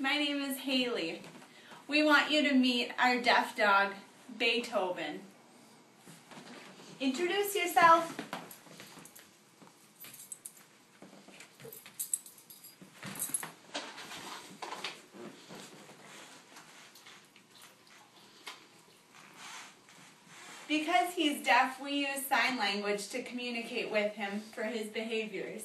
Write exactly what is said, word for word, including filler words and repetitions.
My name is Haley. We want you to meet our deaf dog, Beethoven. Introduce yourself. Because he's deaf, we use sign language to communicate with him for his behaviors.